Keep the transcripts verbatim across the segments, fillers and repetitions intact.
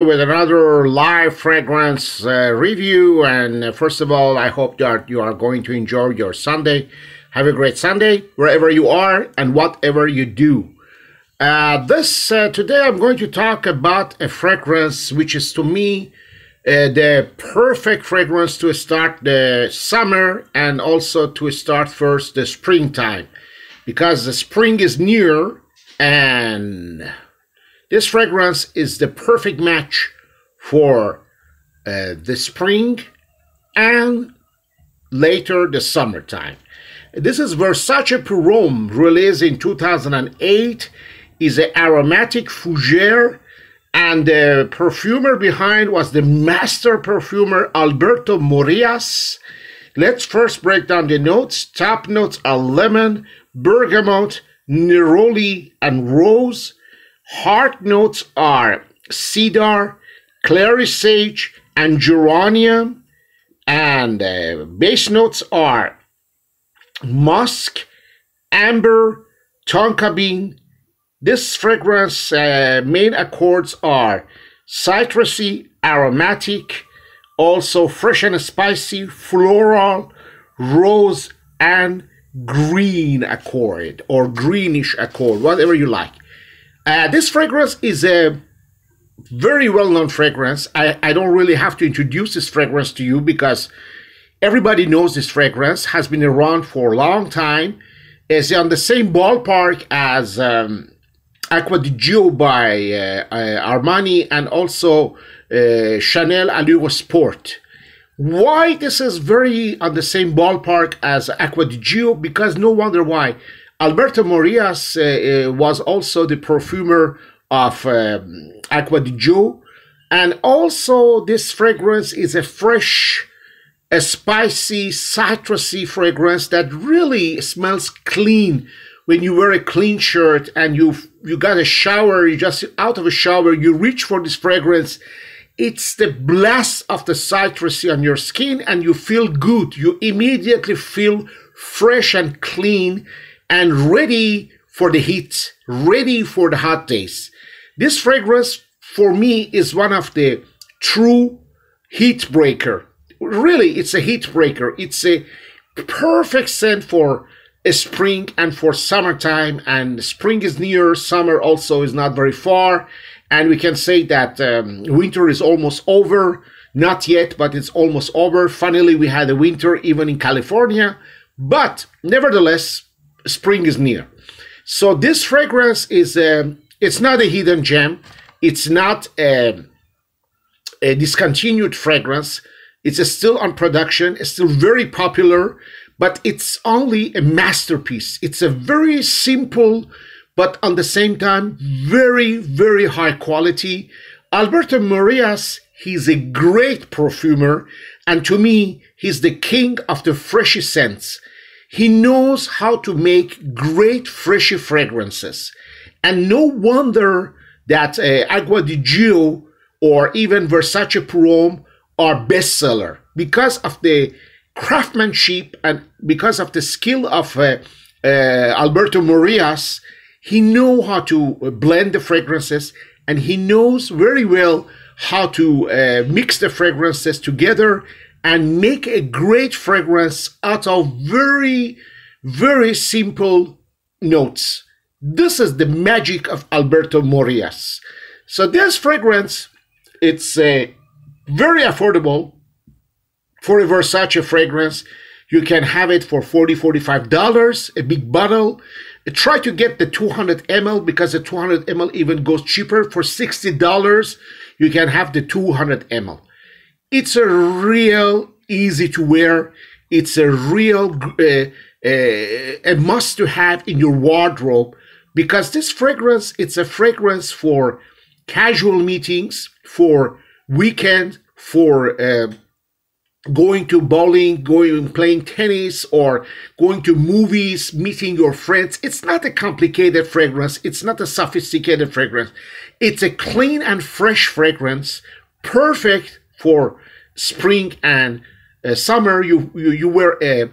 with another live fragrance uh, review. And uh, first of all, I hope that you are going to enjoy your Sunday. Have a great Sunday wherever you are and whatever you do. Uh, this uh, today I'm going to talk about a fragrance which is, to me, uh, the perfect fragrance to start the summer and also to start first the springtime, because the spring is near and this fragrance is the perfect match for uh, the spring and later the summertime. This is Versace Pour Homme, released in two thousand eight, is an aromatic fougere, and the perfumer behind was the master perfumer Alberto Morillas. Let's first break down the notes. Top notes are lemon, bergamot, neroli, and rose. Heart notes are cedar, clary sage, and geranium, and uh, base notes are musk, amber, tonka bean. This fragrance uh, main accords are citrusy, aromatic, also fresh and spicy, floral, rose, and green accord or greenish accord, whatever you like. Uh, this fragrance is a very well-known fragrance. I, I don't really have to introduce this fragrance to you because everybody knows this fragrance, has been around for a long time. It's on the same ballpark as um, Acqua Di Gio by uh, uh, Armani and also uh, Chanel Allure Sport. Why this is very on the same ballpark as Acqua Di Gio? Because no wonder why. Alberto Morillas uh, was also the perfumer of um, Acqua Di Gio, and also this fragrance is a fresh, a spicy, citrusy fragrance that really smells clean. When you wear a clean shirt and you you got a shower, you just out of a shower, you reach for this fragrance. It's the blast of the citrusy on your skin, and you feel good. You immediately feel fresh and clean, and ready for the heat, ready for the hot days. This fragrance, for me, is one of the true heat breaker. Really, it's a heat breaker. It's a perfect scent for a spring and for summertime. And spring is near, summer also is not very far. And we can say that um, winter is almost over. Not yet, but it's almost over. Finally, we had a winter even in California. But nevertheless, spring is near. So this fragrance is um, it's not a hidden gem. It's not a, a discontinued fragrance. It's still on production. It's still very popular, but it's only a masterpiece. It's a very simple, but on the same time, very, very high quality. Alberto Morillas, he's a great perfumer, and to me, he's the king of the freshy scents. He knows how to make great freshy fragrances. And no wonder that uh, Acqua Di Gio or even Versace Pour Homme are bestseller, because of the craftsmanship and because of the skill of uh, uh, Alberto Morillas. He knows how to blend the fragrances, and he knows very well how to uh, mix the fragrances together and make a great fragrance out of very, very simple notes. This is the magic of Alberto Morillas. So this fragrance, it's uh, very affordable for a Versace fragrance. You can have it for forty dollars, forty-five dollars, a big bottle. Try to get the two hundred milliliters, because the two hundred milliliters even goes cheaper. For sixty dollars, you can have the two hundred milliliters. It's a real easy to wear. It's a real uh, a, a must to have in your wardrobe, because this fragrance, it's a fragrance for casual meetings, for weekend, for uh, going to bowling, going playing tennis, or going to movies, meeting your friends. It's not a complicated fragrance. It's not a sophisticated fragrance. It's a clean and fresh fragrance, perfect for spring and uh, summer. You, you you wear a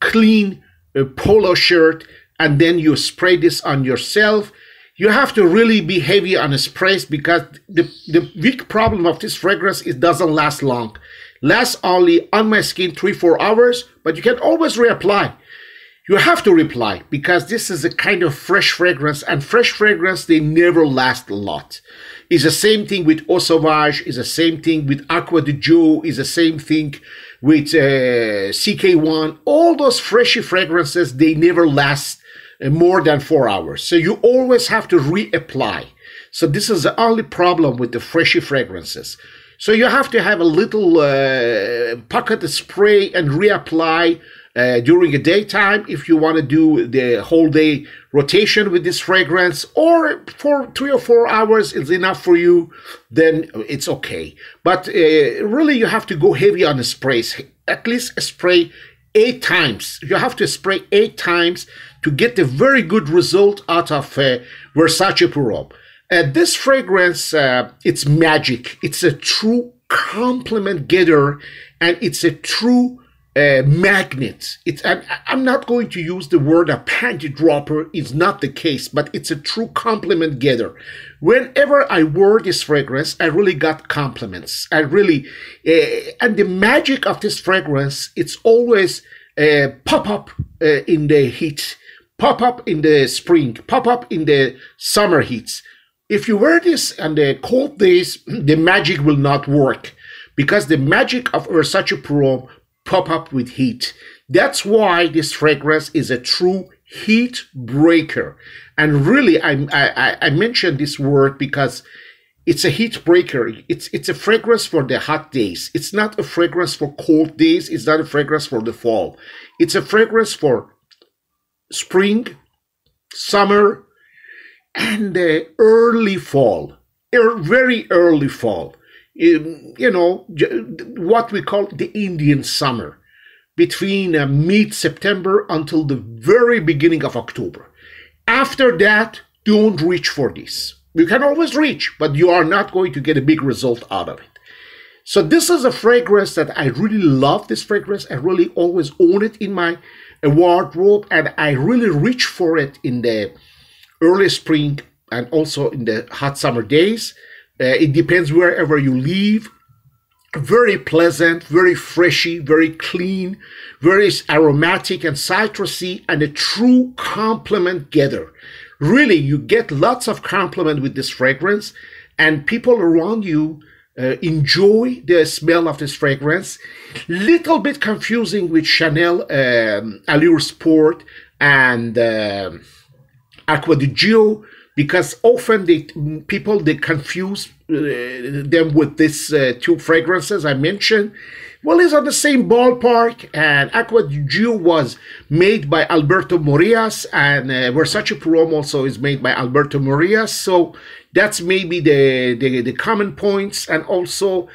clean uh, polo shirt, and then you spray this on yourself. You have to really be heavy on the sprays, because the, the big problem of this fragrance, it doesn't last long. Lasts only on my skin three, four hours, but you can always reapply. You have to reapply, because this is a kind of fresh fragrance, and fresh fragrance, they never last a lot. It's the same thing with Eau Sauvage, it's the same thing with Acqua Di Gio, it's the same thing with uh, C K one. All those freshy fragrances, they never last uh, more than four hours. So you always have to reapply. So this is the only problem with the freshy fragrances. So you have to have a little uh, pocket spray and reapply uh, during the daytime if you want to do the whole day rotation with this fragrance, or for three or four hours is enough for you, then it's okay. But uh, really you have to go heavy on the sprays, at least spray eight times. You have to spray eight times to get a very good result out of uh, Versace Pour Homme. Uh, this fragrance, uh, it's magic. It's a true compliment getter, and it's a true uh, magnet. It's, I'm, I'm not going to use the word a panty dropper. It's not the case, but it's a true compliment getter. Whenever I wore this fragrance, I really got compliments. I really, uh, and the magic of this fragrance, it's always uh, pop up uh, in the heat, pop up in the spring, pop up in the summer heats. If you wear this on the cold days, the magic will not work, because the magic of Versace Pour Homme pop up with heat. That's why this fragrance is a true heat breaker. And really, I, I, I mentioned this word because it's a heat breaker. It's, it's a fragrance for the hot days. It's not a fragrance for cold days. It's not a fragrance for the fall. It's a fragrance for spring, summer, and uh, early fall, er, very early fall, um, you know, what we call the Indian summer, between uh, mid-September until the very beginning of October. After that, don't reach for this. You can always reach, but you are not going to get a big result out of it. So this is a fragrance that I really love. This fragrance, I really always own it in my uh, wardrobe, and I really reach for it in the early spring and also in the hot summer days. Uh, it depends wherever you live. Very pleasant, very freshy, very clean, very aromatic and citrusy, and a true compliment getter. Really, you get lots of compliment with this fragrance, and people around you uh, enjoy the smell of this fragrance. Little bit confusing with Chanel um, Allure Sport and Uh, Acqua Di Gio, because often they, people, they confuse uh, them with these uh, two fragrances I mentioned. Well, it's on the same ballpark, and Acqua Di Gio was made by Alberto Morillas, and uh, Versace Pour Homme also is made by Alberto Morillas, so that's maybe the, the, the common points. And also,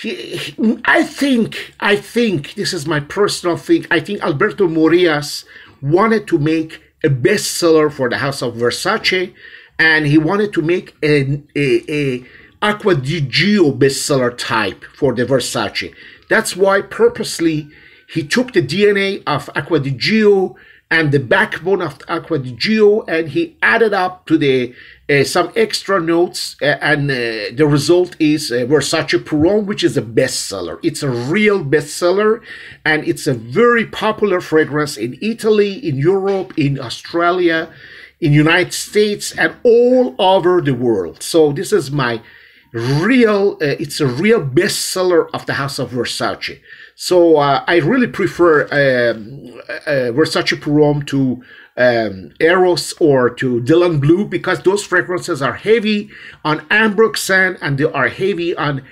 he, he, I think, I think, this is my personal thing, I think Alberto Morillas wanted to make a bestseller for the house of Versace, and he wanted to make an a, a Acqua Di Gio bestseller type for the Versace. That's why purposely he took the D N A of Acqua Di Gio and the backbone of Acqua Di Gio, and he added up to the uh, some extra notes, uh, and uh, the result is uh, Versace Pour Homme, which is a bestseller. It's a real bestseller, and it's a very popular fragrance in Italy, in Europe, in Australia, in United States, and all over the world. So this is my real, uh, it's a real bestseller of the house of Versace. So uh, I really prefer um, uh, Versace Pour Homme to um, Eros or to Dylan Blue, because those fragrances are heavy on Ambroxan, and they are heavy on,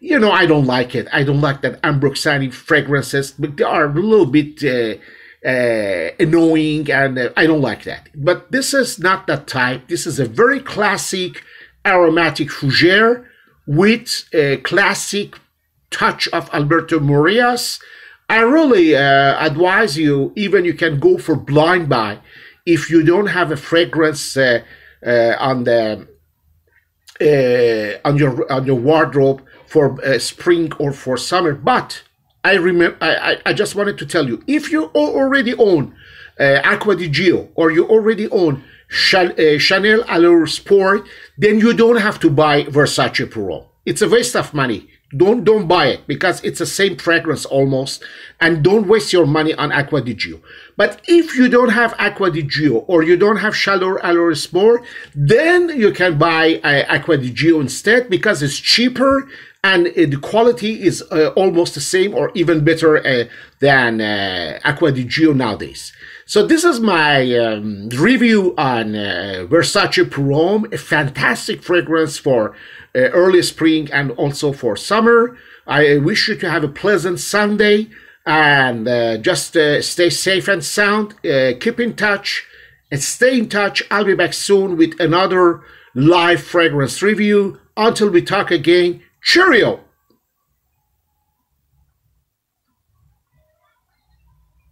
you know, I don't like it. I don't like that Ambroxan fragrances, but they are a little bit uh, uh, annoying, and uh, I don't like that. But this is not that type. This is a very classic aromatic fougere with a classic touch of Alberto Morillas. I really uh, advise you, even you can go for blind buy if you don't have a fragrance uh, uh, on the uh, on your on your wardrobe for uh, spring or for summer. But I remember, I, I just wanted to tell you, if you already own uh, Acqua Di Gio, or you already own Chanel Allure Sport, then you don't have to buy Versace Pour Homme. It's a waste of money. Don't don't buy it, because it's the same fragrance almost, and don't waste your money on Acqua Di Gio. But if you don't have Acqua Di Gio or you don't have Chanel Allure Sport, then you can buy uh, Acqua Di Gio instead, because it's cheaper and uh, the quality is uh, almost the same or even better uh, than uh, Acqua Di Gio nowadays. So this is my um, review on uh, Versace Pour Homme, a fantastic fragrance for uh, early spring and also for summer. I wish you to have a pleasant Sunday, and uh, just uh, stay safe and sound. Uh, keep in touch and stay in touch. I'll be back soon with another live fragrance review. Until we talk again, cheerio!